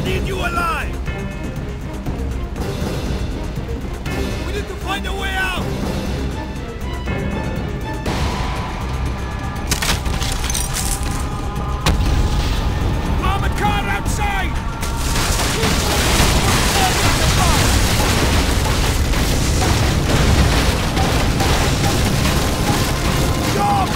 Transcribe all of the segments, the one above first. I need you alive! We need to find a way out! Armored car outside! Stop!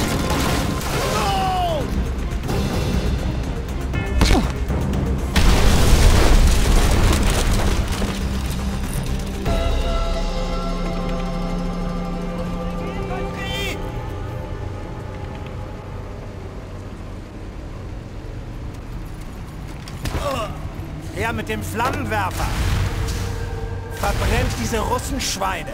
Her mit dem Flammenwerfer! Verbrennt diese Russenschweine!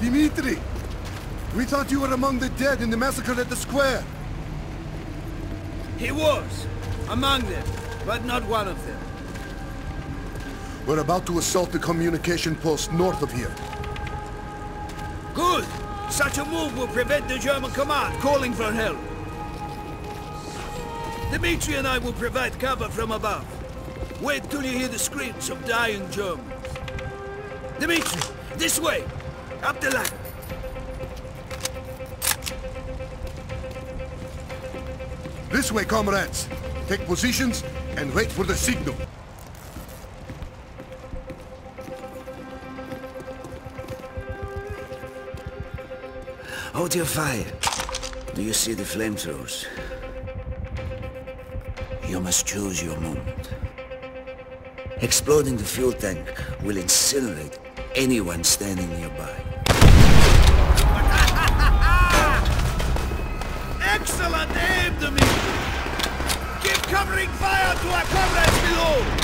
Dimitri! We thought you were among the dead in the massacre at the square! He was! Among them, but not one of them. We're about to assault the communication post north of here. Good! Such a move will prevent the German command calling for help. Dimitri and I will provide cover from above. Wait till you hear the screams of dying Germans. Dimitri, this way! Up the ladder! This way, comrades! Take positions and wait for the signal. Hold your fire. Do you see the flamethrowers? You must choose your moment. Exploding the fuel tank will incinerate anyone standing nearby. Excellent aim, Dimitri! Keep covering fire to our comrades below!